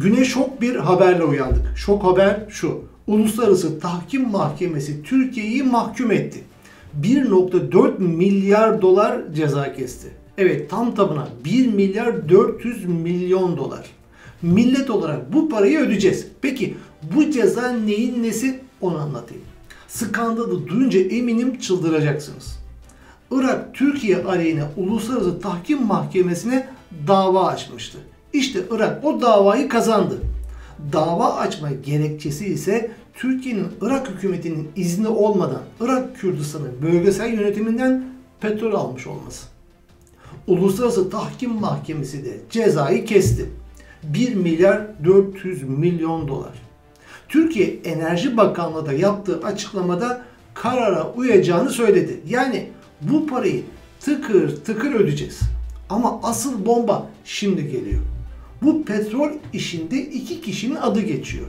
güne şok bir haberle uyandık. Şok haber şu: Uluslararası Tahkim Mahkemesi Türkiye'yi mahkum etti. 1,4 milyar dolar ceza kesti. Evet, tam tamına 1 milyar 400 milyon dolar. Millet olarak bu parayı ödeyeceğiz. Peki bu ceza neyin nesi, onu anlatayım. Skandalı duyunca eminim çıldıracaksınız. Irak, Türkiye aleyhine Uluslararası Tahkim Mahkemesi'ne dava açmıştı. İşte Irak o davayı kazandı. Dava açma gerekçesi ise Türkiye'nin Irak hükümetinin izni olmadan Irak Kürdistanı bölgesel yönetiminden petrol almış olması. Uluslararası Tahkim Mahkemesi de cezayı kesti. 1 milyar 400 milyon dolar. Türkiye Enerji Bakanlığı da yaptığı açıklamada karara uyacağını söyledi. Yani bu parayı tıkır tıkır ödeyeceğiz. Ama asıl bomba şimdi geliyor. Bu petrol işinde iki kişinin adı geçiyor.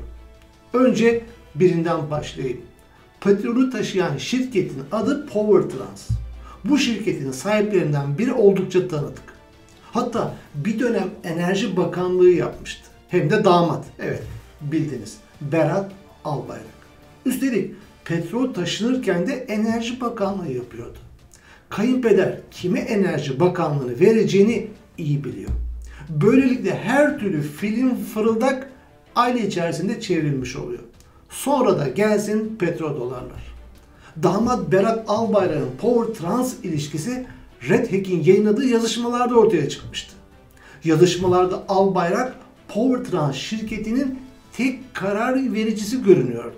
Önce birinden başlayayım. Petrolü taşıyan şirketin adı Power Trans. Bu şirketin sahiplerinden biri oldukça tanıdık. Hatta bir dönem Enerji Bakanlığı yapmıştı. Hem de damat. Evet, bildiniz. Berat Albayrak. Üstelik petrol taşınırken de Enerji Bakanlığı yapıyordu. Kayınpeder kime Enerji Bakanlığı'nı vereceğini iyi biliyor. Böylelikle her türlü film fırıldak aile içerisinde çevrilmiş oluyor. Sonra da gelsin petrol dolarlar. Damat Berat Albayrak'ın Power Trans ilişkisi Red Hack'in yayınladığı yazışmalarda ortaya çıkmıştı. Yazışmalarda Albayrak Power Trans şirketinin tek karar vericisi görünüyordu.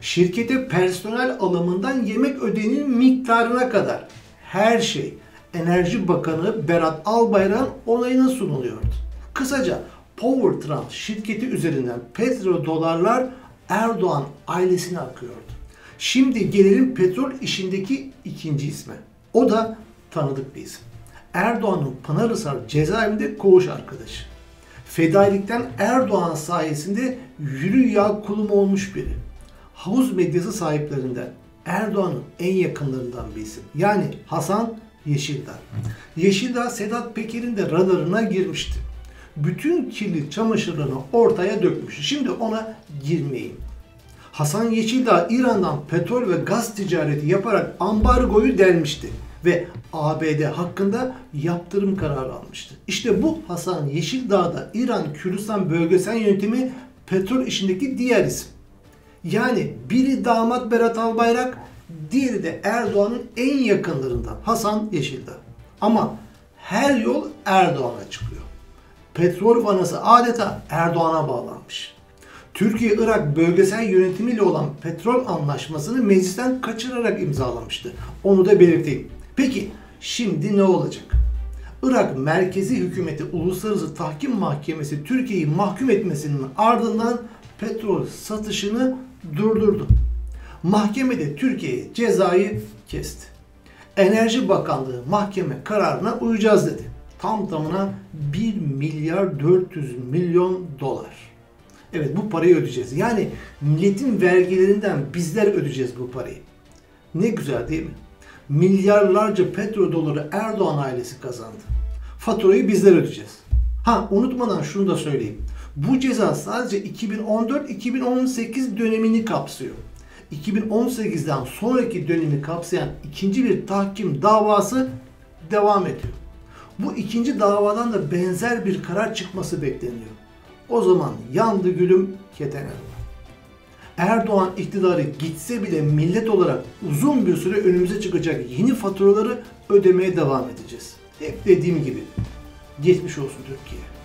Şirkete personel alımından yemek ödeneğinin miktarına kadar her şey Enerji Bakanı Berat Albayrak'ın onayına sunuluyordu. Kısaca Power Trans şirketi üzerinden petrol dolarlar Erdoğan ailesine akıyordu. Şimdi gelelim petrol işindeki ikinci isme. O da tanıdık bir isim. Erdoğan'ın Pınarhisar Cezaevi'nde koğuş arkadaşı. Fedailikten Erdoğan sayesinde yürü ya kulum olmuş biri. Havuz medyası sahiplerinden, Erdoğan'ın en yakınlarından bir isim. Yani Hasan Yeşildağ. Yeşildağ Sedat Peker'in de radarına girmişti. Bütün kirli çamaşırlarını ortaya dökmüştü. Şimdi ona girmeyeyim. Hasan Yeşildağ İran'dan petrol ve gaz ticareti yaparak ambargoyu delmişti ve ABD hakkında yaptırım kararı almıştı. İşte bu Hasan Yeşildağ da İran Kürdistan bölgesel yönetimi petrol işindeki diğer isim. Yani biri damat Berat Albayrak, diğeri de Erdoğan'ın en yakınlarından Hasan Yeşildağ. Ama her yol Erdoğan'a çıkıyor. Petrol vanası adeta Erdoğan'a bağlanmış. Türkiye-Irak bölgesel yönetimiyle olan petrol anlaşmasını meclisten kaçırarak imzalamıştı. Onu da belirteyim. Peki şimdi ne olacak? Irak Merkezi Hükümeti Uluslararası Tahkim Mahkemesi Türkiye'yi mahkum etmesinin ardından petrol satışını durdurdu. Mahkemede Türkiye'ye cezayı kesti. Enerji Bakanlığı mahkeme kararına uyacağız dedi. Tam tamına 1 milyar 400 milyon dolar. Evet, bu parayı ödeyeceğiz. Yani milletin vergilerinden bizler ödeyeceğiz bu parayı. Ne güzel değil mi? Milyarlarca petrol doları Erdoğan ailesi kazandı. Faturayı bizler ödeyeceğiz. Ha, unutmadan şunu da söyleyeyim. Bu ceza sadece 2014-2018 dönemini kapsıyor. 2018'den sonraki dönemi kapsayan ikinci bir tahkim davası devam ediyor. Bu ikinci davadan da benzer bir karar çıkması bekleniyor. O zaman yandı gülüm keten elma. Erdoğan iktidarı gitse bile millet olarak uzun bir süre önümüze çıkacak yeni faturaları ödemeye devam edeceğiz. Hep dediğim gibi, geçmiş olsun Türkiye.